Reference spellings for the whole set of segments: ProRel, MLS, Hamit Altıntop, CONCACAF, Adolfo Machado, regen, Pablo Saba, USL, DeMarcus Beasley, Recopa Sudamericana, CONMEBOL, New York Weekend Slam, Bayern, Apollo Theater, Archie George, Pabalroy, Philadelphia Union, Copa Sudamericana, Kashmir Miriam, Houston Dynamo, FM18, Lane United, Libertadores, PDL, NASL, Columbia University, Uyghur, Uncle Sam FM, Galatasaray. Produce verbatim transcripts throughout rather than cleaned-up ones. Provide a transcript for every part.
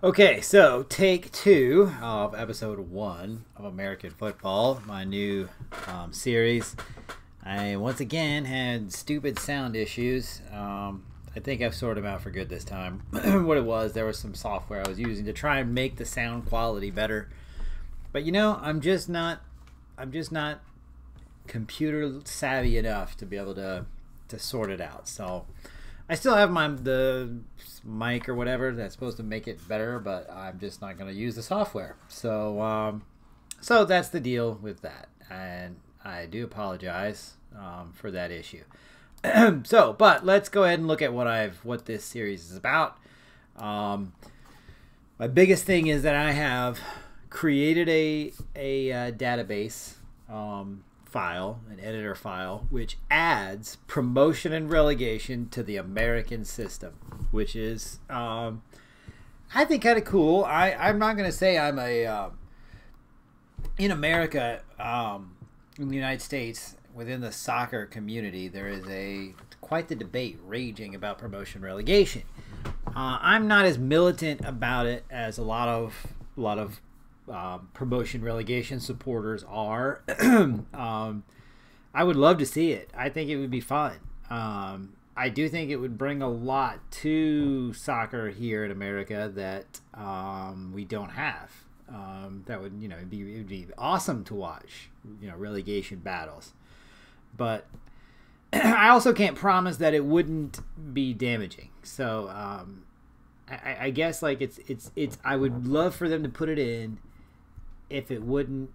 Okay, so take two of episode one of American Football, my new um, series. I once again had stupid sound issues. Um, I think I've sorted them out for good this time. What it was, there was some software I was using to try and make the sound quality better. But you know, I'm just not, I'm just not computer savvy enough to be able to to sort it out. So I still have my the mic or whatever that's supposed to make it better, but I'm just not going to use the software. So, um, so that's the deal with that, and I do apologize um, for that issue. So, but let's go ahead and look at what I've what this series is about. Um, my biggest thing is that I have created a a uh, database Um, file, an editor file, which adds promotion and relegation to the American system, which is um, I think kind of cool. I, I'm not going to say I'm a um, in America, um, in the United States, within the soccer community, there is a quite the debate raging about promotion and relegation. Uh, I'm not as militant about it as a lot of a lot of Um, promotion relegation supporters are. um, I would love to see it. I think it would be fun. Um, I do think it would bring a lot to soccer here in America that um, we don't have. Um, that would, you know, it'd be, it'd be awesome to watch, you know, relegation battles. But I also can't promise that it wouldn't be damaging. So um, I, I guess like it's it's it's. I would love for them to put it in, if it wouldn't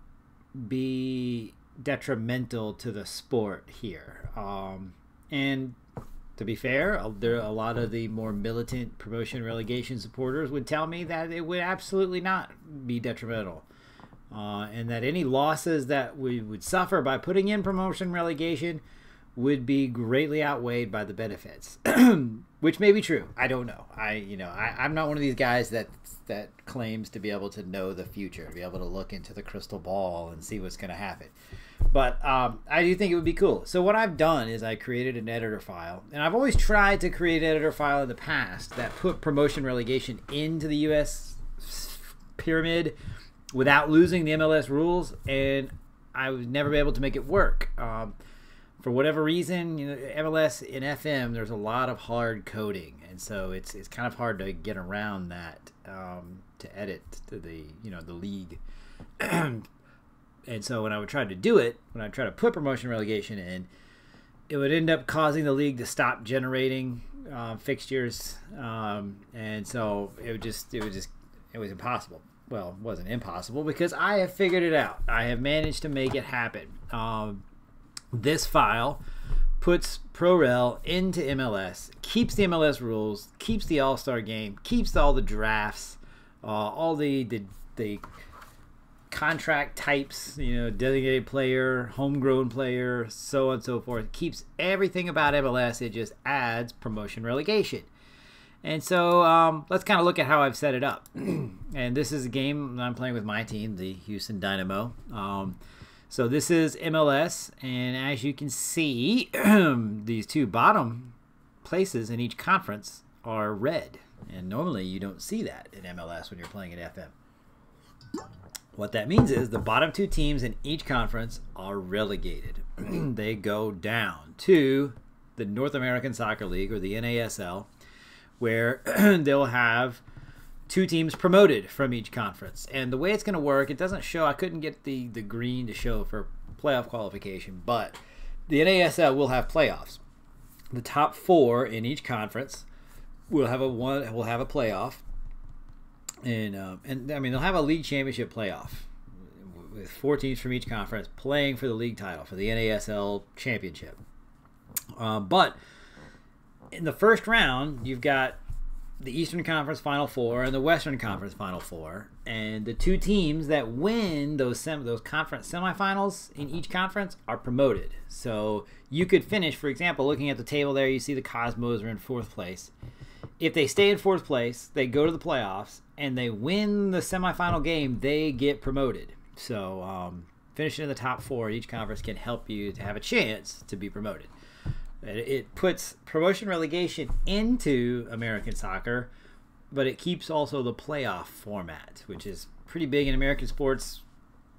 be detrimental to the sport here. Um, and to be fair, there a lot of the more militant promotion relegation supporters would tell me that it would absolutely not be detrimental, uh, and that any losses that we would suffer by putting in promotion relegation would be greatly outweighed by the benefits, which may be true. I don't know. I, you know, I, I'm not one of these guys that that claims to be able to know the future, be able to look into the crystal ball and see what's going to happen. But um, I do think it would be cool. So what I've done is I created an editor file, and I've always tried to create an editor file in the past that put promotion relegation into the U S pyramid without losing the M L S rules, and I was never able to make it work. Um, For whatever reason, you know, M L S and F M, there's a lot of hard coding, and so it's it's kind of hard to get around that um, to edit to the you know the league. And so when I would try to do it, when I try to put promotion relegation in, it would end up causing the league to stop generating uh, fixtures, um, and so it would just it would just it was impossible. Well, it wasn't impossible because I have figured it out. I have managed to make it happen. Um, This file puts ProRel into M L S, keeps the M L S rules, keeps the All-Star game, keeps all the drafts, uh, all the, the the contract types, you know, designated player, homegrown player, so on and so forth. Keeps everything about M L S. It just adds promotion relegation. And so um, let's kind of look at how I've set it up. And this is a game I'm playing with my team, the Houston Dynamo. Um, So this is M L S, and as you can see, these two bottom places in each conference are red. And normally you don't see that in M L S when you're playing in F M. What that means is the bottom two teams in each conference are relegated. They go down to the North American Soccer League, or the N A S L, where they'll have two teams promoted from each conference. And the way it's going to work, it doesn't show. I couldn't get the, the green to show for playoff qualification, but the N A S L will have playoffs. The top four in each conference will have a one will have a playoff, and um, and I mean they'll have a league championship playoff with four teams from each conference playing for the league title for the N A S L championship. Uh, but in the first round, you've got the Eastern Conference Final Four and the Western Conference Final Four, and the two teams that win those sem those conference semifinals in each conference are promoted. So you could finish, for example, looking at the table there, you see the Cosmos are in fourth place. If they stay in fourth place, they go to the playoffs, and they win the semifinal game, they get promoted. So um, finishing in the top four in each conference can help you to have a chance to be promoted. It puts promotion relegation into American soccer but it keeps also the playoff format, which is pretty big in American sports.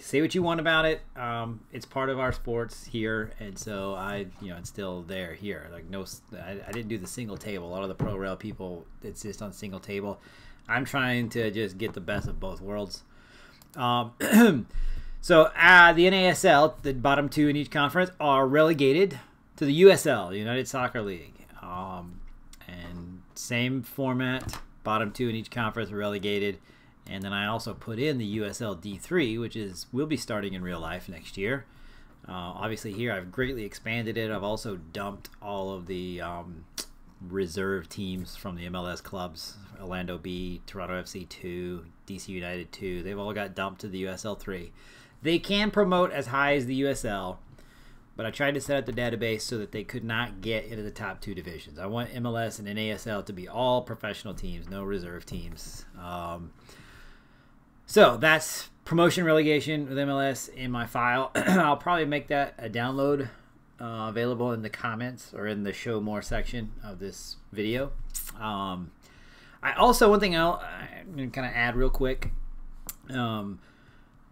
Say what you want about it. Um, it's part of our sports here, and so I, you know, it's still there here. Like no, I, I didn't do the single table. A lot of the pro rail people, it's just on single table. I'm trying to just get the best of both worlds. Um, so uh, the N A S L, the bottom two in each conference, are relegated to the U S L, the United Soccer League, um, and same format. Bottom two in each conference are relegated. And then I also put in the U S L D three, which is will be starting in real life next year. Uh, obviously here I've greatly expanded it. I've also dumped all of the um, reserve teams from the M L S clubs, Orlando B, Toronto F C two, D C United two. They've all got dumped to the U S L three. They can promote as high as the U S L, but I tried to set up the database so that they could not get into the top two divisions. I want M L S and N A S L to be all professional teams, no reserve teams. Um... So that's promotion relegation with M L S in my file. I'll probably make that a download uh, available in the comments or in the show more section of this video. Um, I also, one thing I'll kind of add real quick. Um,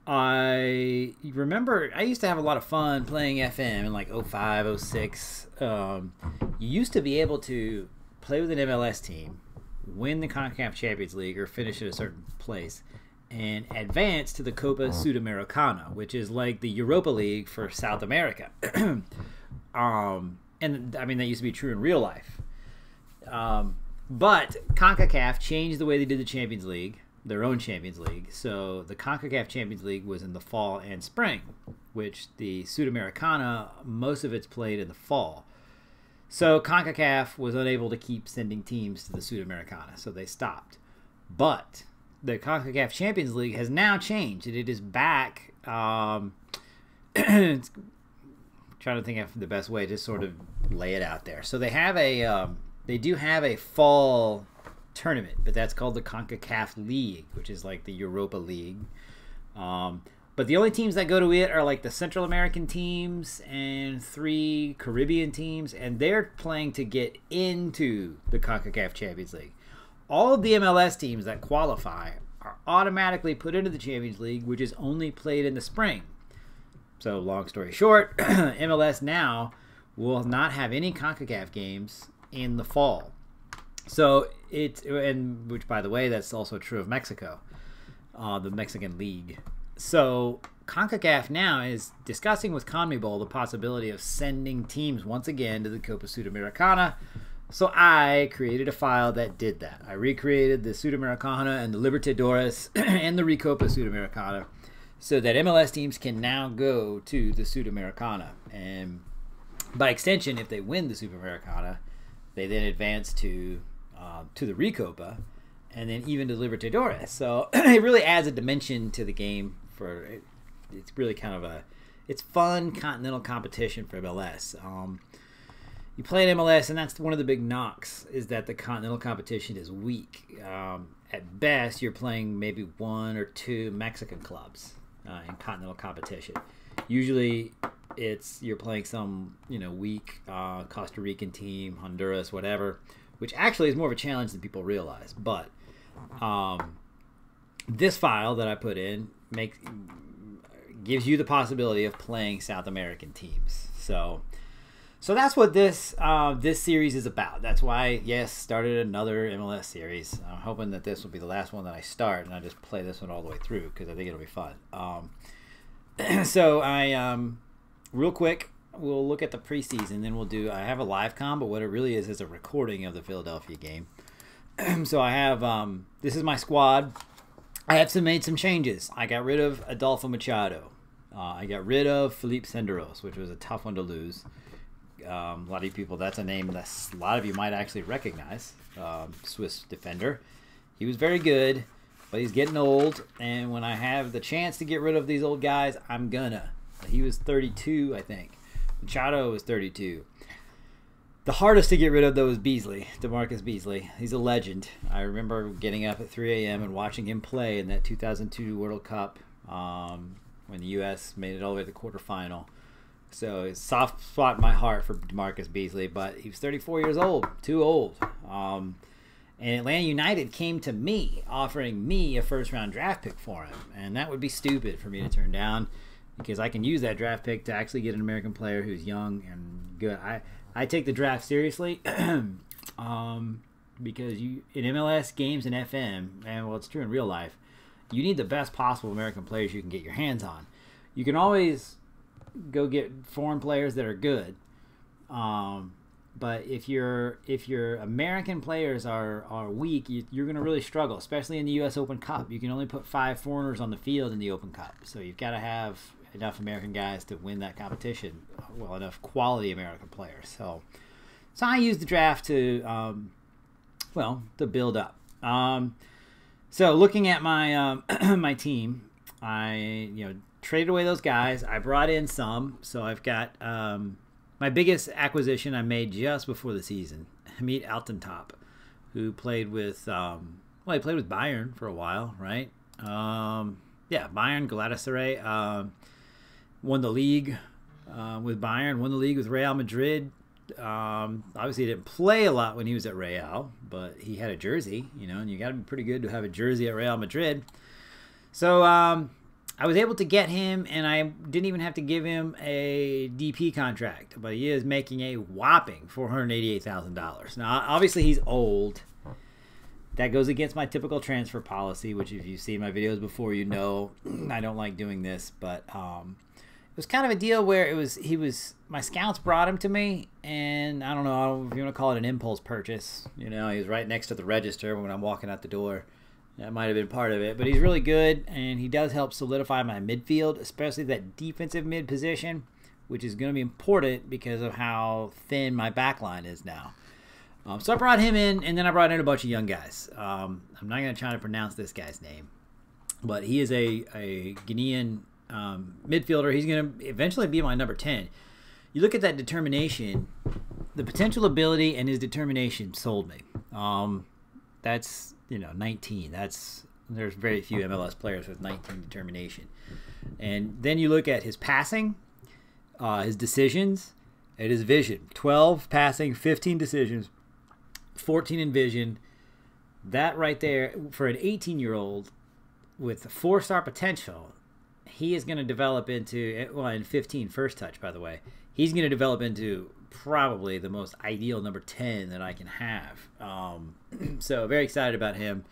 I remember I used to have a lot of fun playing F M in like oh five, oh six. Um, you used to be able to play with an M L S team, win the CONCACAF Champions League or finish at a certain place, and advance to the Copa Sudamericana, which is like the Europa League for South America. um, and, I mean, that used to be true in real life. Um, but CONCACAF changed the way they did the Champions League, their own Champions League. So the CONCACAF Champions League was in the fall and spring, which the Sudamericana, most of it's played in the fall. So CONCACAF was unable to keep sending teams to the Sudamericana, so they stopped. But the CONCACAF Champions League has now changed, and it is back. Um, it's, I'm trying to think of the best way to sort of lay it out there. So they have a, um, they do have a fall tournament, but that's called the CONCACAF League, which is like the Europa League. Um, but the only teams that go to it are like the Central American teams and three Caribbean teams, and they're playing to get into the CONCACAF Champions League. All of the M L S teams that qualify are automatically put into the Champions League, which is only played in the spring. So, long story short, M L S now will not have any CONCACAF games in the fall. So it's, and which, by the way, that's also true of Mexico, uh, the Mexican League. So CONCACAF now is discussing with CONMEBOL the possibility of sending teams once again to the Copa Sudamericana. So I created a file that did that. I recreated the Sudamericana and the Libertadores and the Recopa Sudamericana so that M L S teams can now go to the Sudamericana. And by extension, if they win the Sudamericana, they then advance to, uh, to the Recopa and then even to Libertadores. So it really adds a dimension to the game. For it, it's really kind of a it's fun continental competition for M L S. Um, You play in M L S, and that's one of the big knocks, is that the continental competition is weak. Um, at best, you're playing maybe one or two Mexican clubs uh, in continental competition. Usually, it's you're playing some you know weak uh, Costa Rican team, Honduras, whatever, which actually is more of a challenge than people realize. But um, this file that I put in makes gives you the possibility of playing South American teams. So. So that's what this uh, this series is about. That's why, yes, started another M L S series. I'm hoping that this will be the last one that I start, and I just play this one all the way through because I think it'll be fun. Um, so I, um, real quick, we'll look at the preseason. Then we'll do. I have a live com, but what it really is is a recording of the Philadelphia game. So I have um, this is my squad. I have some, made some changes. I got rid of Adolfo Machado. Uh, I got rid of Philippe Senderos, which was a tough one to lose. Um, a lot of people, that's a name that a lot of you might actually recognize. Um, Swiss defender. He was very good, but he's getting old. And when I have the chance to get rid of these old guys, I'm gonna. He was thirty-two, I think. Machado was thirty-two. The hardest to get rid of, though, is Beasley, DeMarcus Beasley. He's a legend. I remember getting up at three A M and watching him play in that two thousand two World Cup um, when the U S made it all the way to the quarterfinal. So it's soft spot in my heart for DeMarcus Beasley, but he was thirty-four years old, too old. Um, And Atlanta United came to me, offering me a first-round draft pick for him. And that would be stupid for me to turn down, because I can use that draft pick to actually get an American player who's young and good. I, I take the draft seriously um, because you in M L S, games, and F M, and well, it's true in real life, you need the best possible American players you can get your hands on. You can always go get foreign players that are good. Um, But if your if your American players are, are weak, you, you're going to really struggle, especially in the U S Open Cup. You can only put five foreigners on the field in the Open Cup. So you've got to have enough American guys to win that competition, well, enough quality American players. So so I use the draft to, um, well, to build up. Um, so looking at my, um, my team, I you know traded away those guys. I brought in some, so I've got um, – my biggest acquisition I made just before the season, Hamit Altıntop, who played with, um, well, he played with Bayern for a while, right? Um, yeah, Bayern, Galatasaray, um, won the league uh, with Bayern, won the league with Real Madrid. Um, obviously, he didn't play a lot when he was at Real, but he had a jersey, you know, and you got to be pretty good to have a jersey at Real Madrid. So, um, I was able to get him, and I didn't even have to give him a D P contract, but he is making a whopping four hundred eighty-eight thousand dollars. Now, obviously, he's old. That goes against my typical transfer policy, which if you've seen my videos before, you know I don't like doing this, but um, it was kind of a deal where it was he was my scouts brought him to me, and I don't know if you want to call it an impulse purchase. You know, he was right next to the register when I'm walking out the door. That might have been part of it, but he's really good, and he does help solidify my midfield, especially that defensive mid position, which is going to be important because of how thin my back line is now. Um, so I brought him in, and then I brought in a bunch of young guys. Um, I'm not going to try to pronounce this guy's name, but he is a, a Ghanaian um, midfielder. He's going to eventually be my number ten. You look at that determination, the potential ability and his determination sold me. Um, that's... You know, nineteen. That's there's very few M L S players with nineteen determination. And then you look at his passing, uh, his decisions, and his vision. twelve passing, fifteen decisions, fourteen in vision. That right there for an eighteen-year-old with four-star potential, he is going to develop into well, in fifteen first touch, by the way. He's going to develop into probably the most ideal number ten that I can have. Um, so very excited about him.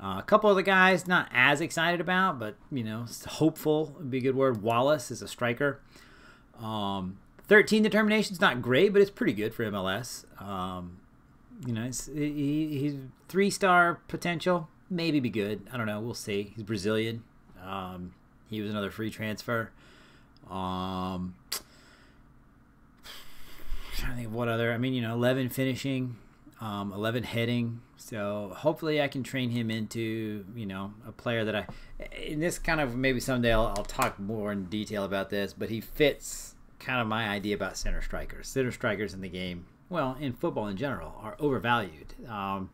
Uh, a couple of the guys not as excited about, but, you know, hopeful would be a good word. Wallace is a striker. Um, thirteen determination is not great, but it's pretty good for M L S. Um, you know, it's, he, he's three-star potential. Maybe be good. I don't know. We'll see. He's Brazilian. Um, he was another free transfer. Um... I think of what other, I mean, you know, eleven finishing, um, eleven heading. So hopefully I can train him into, you know, a player that I, in this kind of, maybe someday I'll, I'll talk more in detail about this, but he fits kind of my idea about center strikers. Center strikers in the game, well, in football in general, are overvalued. Um,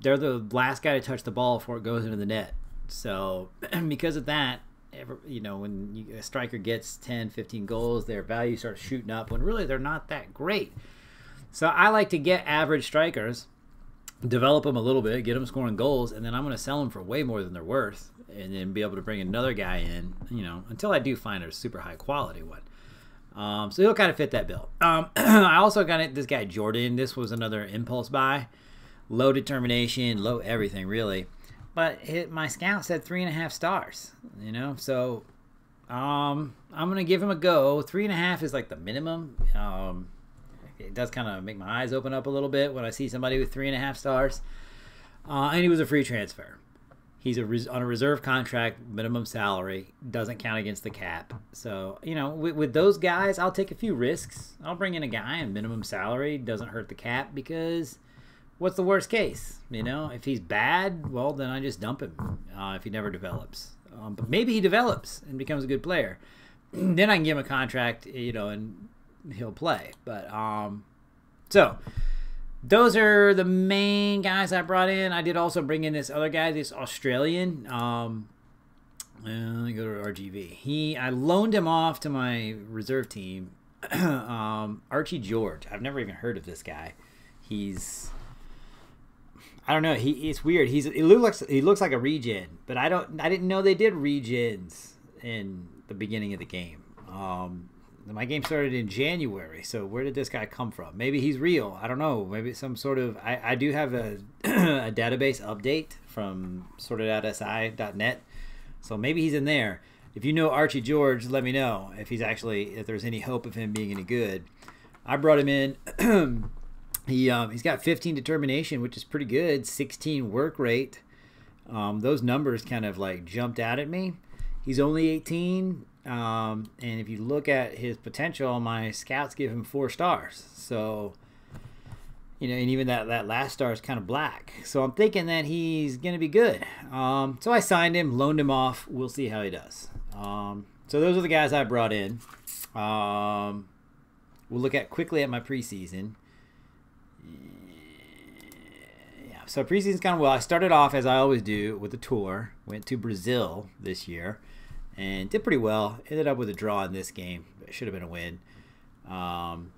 they're the last guy to touch the ball before it goes into the net. So because of that, Every, you know, when you, a striker gets ten, fifteen goals, their value starts shooting up when really they're not that great. So I like to get average strikers, develop them a little bit, get them scoring goals, and then I'm going to sell them for way more than they're worth and then be able to bring another guy in, you know, until I do find a super high quality one. Um, so he'll kind of fit that bill. Um, I also got this guy, Jordan. This was another impulse buy. Low determination, low everything, really. But it, my scout said three and a half stars, you know, so um, I'm going to give him a go. Three and a half is like the minimum. Um, it does kind of make my eyes open up a little bit when I see somebody with three and a half stars. Uh, and he was a free transfer. He's a res on a reserve contract, minimum salary, doesn't count against the cap. So, you know, with, with those guys, I'll take a few risks. I'll bring in a guy and minimum salary, doesn't hurt the cap because... what's the worst case? You know, if he's bad, well, then I just dump him uh, if he never develops. Um, but maybe he develops and becomes a good player. Then I can give him a contract, you know, and he'll play. But um, so those are the main guys I brought in. I did also bring in this other guy, this Australian. Um, uh, let me go to R G V. He, I loaned him off to my reserve team, um, Archie George. I've never even heard of this guy. He's... I don't know. He it's weird. He's he looks he looks like a regen, but I don't I didn't know they did regens in the beginning of the game. Um, my game started in January, so where did this guy come from? Maybe he's real. I don't know. Maybe some sort of I, I do have a a database update from sorted out S I dot net, so maybe he's in there. If you know Archie George, let me know if he's actually if there's any hope of him being any good. I brought him in. He, um, he's got fifteen determination, which is pretty good, sixteen work rate. Um, those numbers kind of like jumped out at me. He's only eighteen, um, and if you look at his potential, my scouts give him four stars. So, you know, and even that, that last star is kind of black. So I'm thinking that he's going to be good. Um, so I signed him, loaned him off. We'll see how he does. Um, so those are the guys I brought in. Um, we'll look at quickly at my preseason. Yeah, so preseason's gone well. I started off, as I always do, with a tour. Went to Brazil this year and did pretty well. Ended up with a draw in this game. It should have been a win. Um,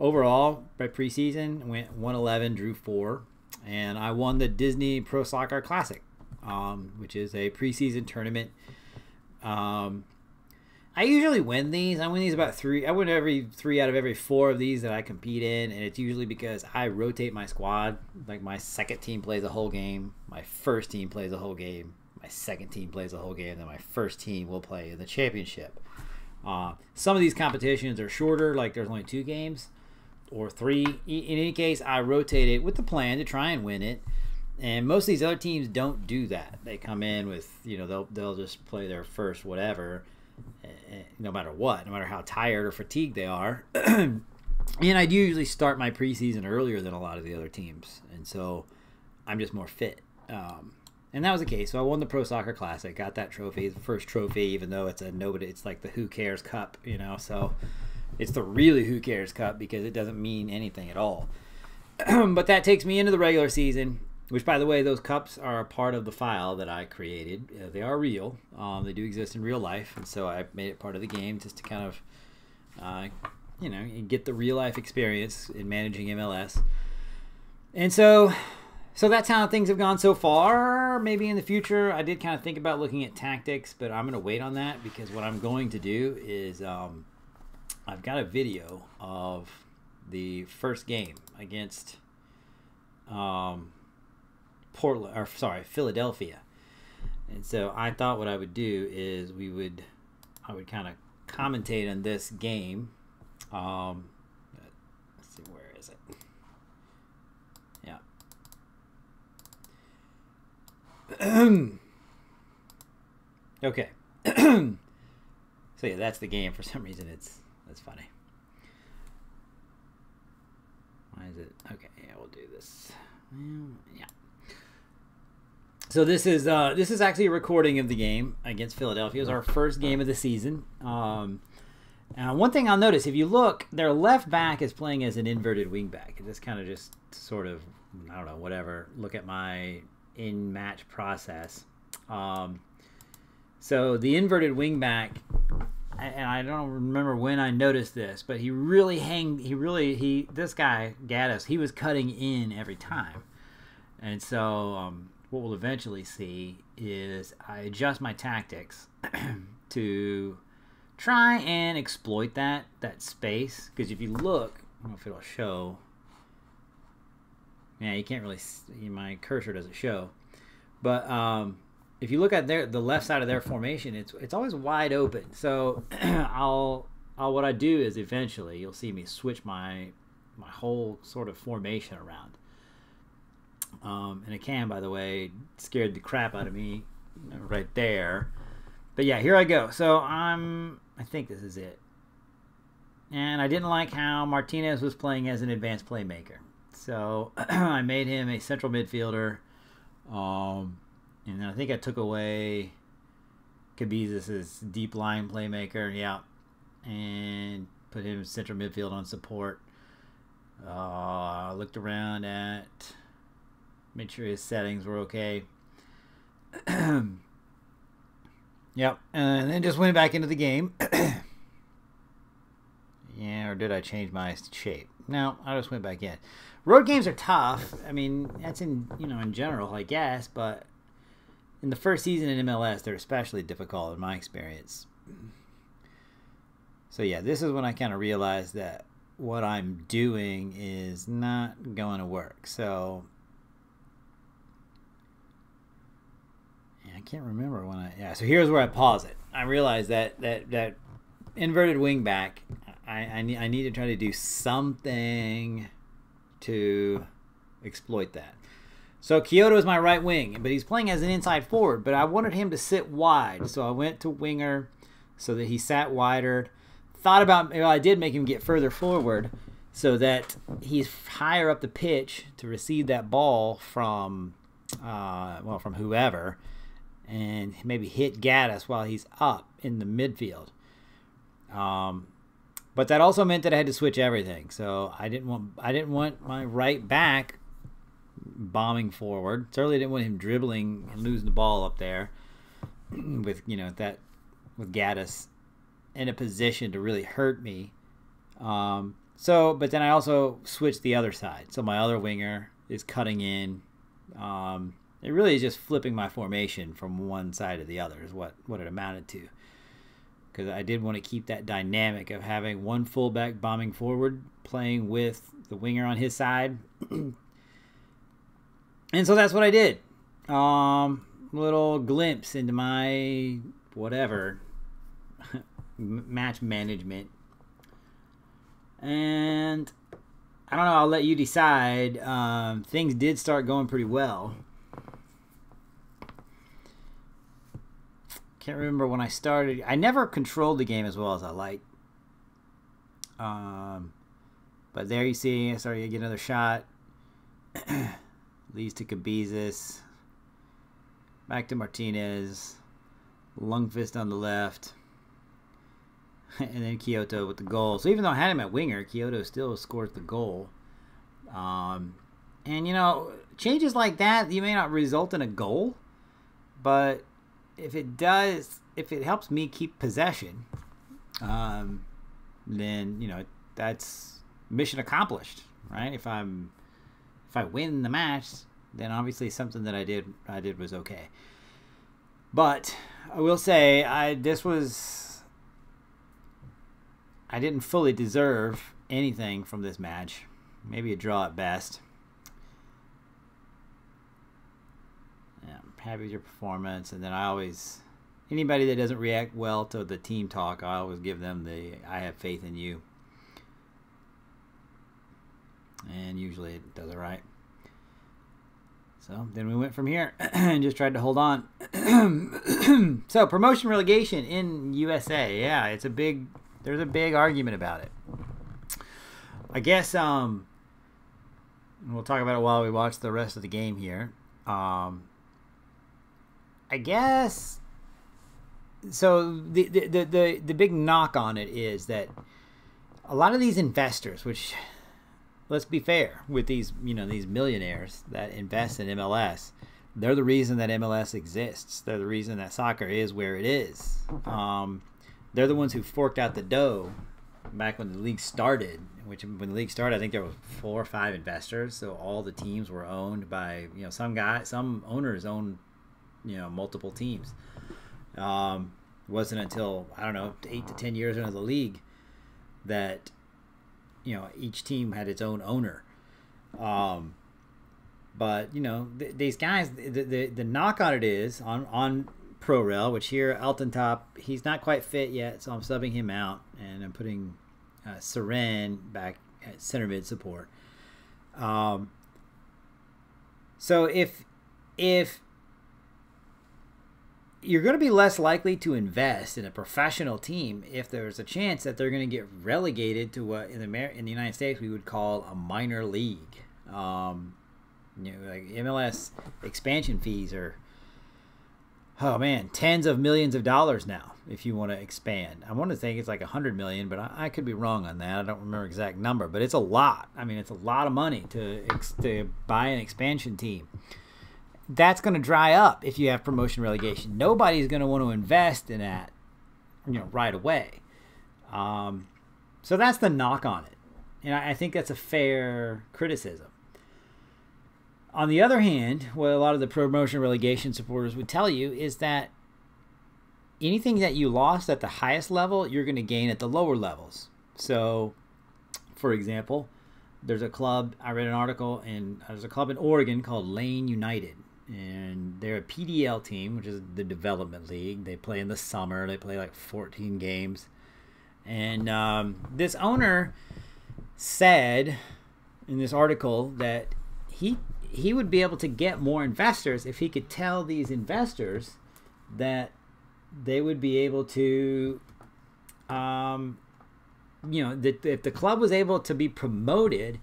overall, by preseason, went one eleven, drew four, and I won the Disney Pro Soccer Classic, um, which is a preseason tournament. Um, I usually win these. I win these about three. I win every three out of every four of these that I compete in, and it's usually because I rotate my squad. Like my second team plays a whole game, my first team plays a whole game, my second team plays a whole game, then my first team will play in the championship. Uh, some of these competitions are shorter, like there's only two games or three. In any case, I rotate it with the plan to try and win it. And most of these other teams don't do that. They come in with, you know, they'll they'll just play their first whatever. No matter what, no matter how tired or fatigued they are. And I do usually start my preseason earlier than a lot of the other teams. And so I'm just more fit. Um, and that was the case. So I won the Pro Soccer Classic, got that trophy, the first trophy, even though it's a nobody, it's like the Who Cares Cup, you know. So it's the really Who Cares Cup because it doesn't mean anything at all. But that takes me into the regular season, which, by the way, those cups are a part of the file that I created. Uh, they are real. Um, they do exist in real life, and so I made it part of the game just to kind of, uh, you know, get the real-life experience in managing M L S. And so so that's how things have gone so far. Maybe in the future, I did kind of think about looking at tactics, but I'm going to wait on that because what I'm going to do is um, I've got a video of the first game against... Um, Portland, or sorry, Philadelphia. And so I thought what I would do is we would, I would kind of commentate on this game. Um, let's see, where is it? Yeah. Okay. So yeah, that's the game. For some reason, it's that's funny. Why is it? Okay, yeah, we'll do this. Yeah. So this is uh, this is actually a recording of the game against Philadelphia. It was our first game of the season. Um, and one thing I'll notice, if you look, their left back is playing as an inverted wing back. This kind of just sort of, I don't know, whatever. Look at my in-match process. Um, so the inverted wing back, and I don't remember when I noticed this, but he really hanged. He really he this guy Gaddis, he was cutting in every time, and so. Um, What we'll eventually see is I adjust my tactics to try and exploit that that space. Because if you look, I don't know if it'll show. Yeah, you can't really see. My cursor doesn't show. But um, if you look at their the left side of their formation, it's it's always wide open. So I'll I'll what I do is eventually you'll see me switch my my whole sort of formation around. Um, and a can, by the way, scared the crap out of me right there. But yeah, here I go. So I'm, I think this is it. And I didn't like how Martinez was playing as an advanced playmaker. So I made him a central midfielder. Um, and then I think I took away Cabezas's deep line playmaker. Yeah. And put him in central midfield on support. Uh, I looked around at... Make sure his settings were okay. Yep, and then just went back into the game. Yeah, or did I change my shape? No, I just went back in. Road games are tough. I mean, that's in, you know, in general, I guess, but in the first season in M L S, they're especially difficult in my experience. So yeah, this is when I kind of realized that what I'm doing is not going to work. So yeah, I can't remember when I, yeah, so here's where I pause it. I realized that that, that inverted wing back, I, I, I need to try to do something to exploit that. So Kyoto is my right wing, but he's playing as an inside forward, but I wanted him to sit wide. So I went to winger so that he sat wider. Thought about, well, I did make him get further forward so that he's higher up the pitch to receive that ball from, uh, well, from whoever, and maybe hit Gaddis while he's up in the midfield. Um, but that also meant that I had to switch everything. So I didn't want, I didn't want my right back bombing forward. Certainly didn't want him dribbling and losing the ball up there with, you know, that with Gaddis in a position to really hurt me. Um, so, but then I also switched the other side. So my other winger is cutting in. Um, it really is just flipping my formation from one side to the other is what, what it amounted to. Because I did want to keep that dynamic of having one fullback bombing forward, playing with the winger on his side. And so that's what I did. Um, little glimpse into my whatever match management. And I don't know, I'll let you decide. Um, things did start going pretty well. Can't remember when I started. I never controlled the game as well as I liked. Um, but there you see, I started to get another shot. Leads to Cabezas. Back to Martinez. Lungfist on the left. And then Kyoto with the goal. So even though I had him at winger, Kyoto still scores the goal. Um, and, you know, changes like that, you may not result in a goal. But if it does, if it helps me keep possession, um, then, you know, that's mission accomplished, right? If I'm, if I win the match, then obviously something that I did, I did was okay. But I will say, I, this was, I didn't fully deserve anything from this match. Maybe a draw at best. Happy with your performance. And then I always, anybody that doesn't react well to the team talk, I always give them the I have faith in you, and usually it does it right. So then we went from here and just tried to hold on. So promotion relegation in U S A, yeah, it's a big, there's a big argument about it, I guess. Um we'll talk about it while we watch the rest of the game here. um I guess so. The, the the the big knock on it is that a lot of these investors, which, let's be fair with these, you know, these millionaires that invest in M L S, they're the reason that M L S exists. They're the reason that soccer is where it is. Um, they're the ones who forked out the dough back when the league started. Which when the league started, I think there were four or five investors. So all the teams were owned by, you know, some guy, some owners owned, you know, multiple teams. Um, it wasn't until, I don't know, eight to ten years into the league that, you know, each team had its own owner. Um, but, you know, th these guys, the, the the knock on it is, on, on ProRel, which here, Altıntop, he's not quite fit yet, so I'm subbing him out, and I'm putting uh, Seren back at center mid support. Um, so if, if, you're going to be less likely to invest in a professional team if there's a chance that they're going to get relegated to what in the in the United States we would call a minor league. Um, you know, like M L S expansion fees are, oh man, tens of millions of dollars now if you want to expand. I want to think it's like a hundred million, but I, I could be wrong on that. I don't remember exact number, but it's a lot. I mean, it's a lot of money to to buy an expansion team. That's going to dry up if you have promotion relegation. Nobody's going to want to invest in that, you know, right away. Um, so that's the knock on it. And I think that's a fair criticism. On the other hand, what a lot of the promotion relegation supporters would tell you is that anything that you lost at the highest level, you're going to gain at the lower levels. So, for example, there's a club, I read an article, and there's a club in Oregon called Lane United. And they're a P D L team, which is the development league. They play in the summer. They play like fourteen games. And um, this owner said in this article that he he would be able to get more investors if he could tell these investors that they would be able to, um, you know, that if the club was able to be promoted,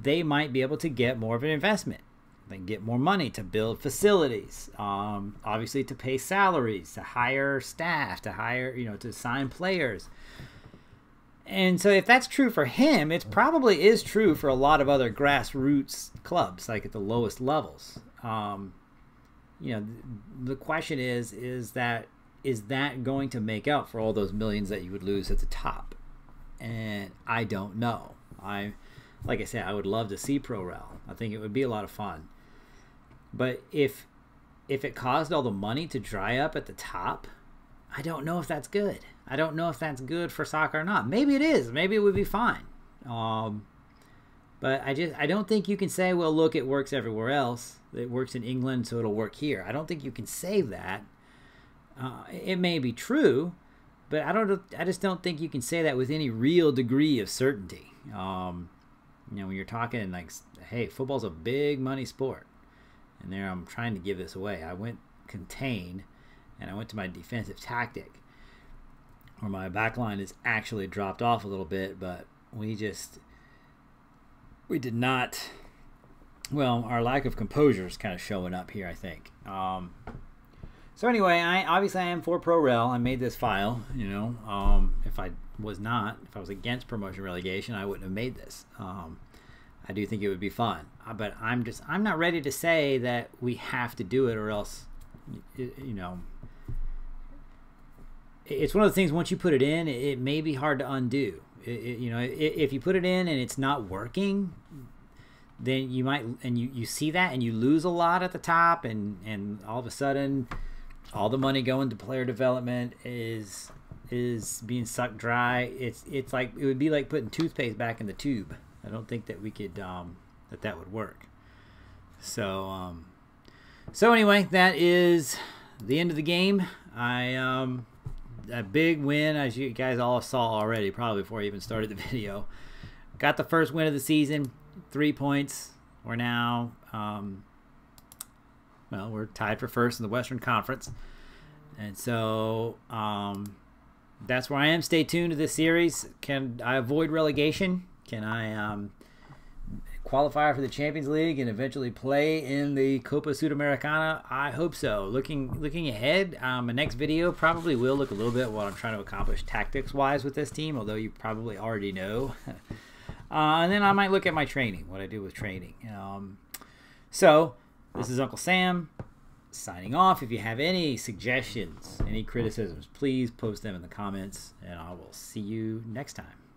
they might be able to get more of an investment. They can get more money to build facilities, um, obviously to pay salaries, to hire staff, to hire, you know, to sign players. And so if that's true for him, it probably is true for a lot of other grassroots clubs, like at the lowest levels. Um, you know, the question is, is that is that going to make up for all those millions that you would lose at the top? And I don't know. I, like I said, I would love to see Pro Rel. I think it would be a lot of fun. But if if it caused all the money to dry up at the top, I don't know if that's good. I don't know if that's good for soccer or not. Maybe it is. Maybe it would be fine. Um, but I just I don't think you can say, well, look, it works everywhere else. It works in England, so it'll work here. I don't think you can say that. Uh, it may be true, but I don't. I just don't think you can say that with any real degree of certainty. Um, You know, when you're talking like, hey, football's a big money sport. And there I'm trying to give this away. I went contained, and I went to my defensive tactic, where my back line is actually dropped off a little bit, but we just, we did not, well, our lack of composure is kind of showing up here, I think. Um, so anyway, I obviously I am for Pro Rel. I made this file, you know, um, if I... was not, if I was against promotion relegation, I wouldn't have made this. Um, I do think it would be fun, but I'm just, I'm not ready to say that we have to do it or else, you, you know, it's one of the things once you put it in, it, it may be hard to undo. It, it, you know, it, if you put it in and it's not working, then you might, and you, you see that and you lose a lot at the top and, and all of a sudden all the money going to player development is... is being sucked dry. It's it's like it would be like putting toothpaste back in the tube. I don't think that we could um, that that would work. So um, so anyway, that is the end of the game. I um, a big win, as you guys all saw already, probably before I even started the video. Got the first win of the season, three points. We're now um, well, we're tied for first in the Western Conference, and so. Um, That's where I am. Stay tuned to this series. Can I avoid relegation? Can I um, qualify for the Champions League and eventually play in the Copa Sudamericana? I hope so. Looking looking ahead, um, my next video probably will look a little bit at what I'm trying to accomplish tactics-wise with this team, although you probably already know. uh, and then I might look at my training, what I do with training. Um, so this is Uncle Sam. Signing off. If you have any suggestions, any criticisms, please post them in the comments, and I will see you next time.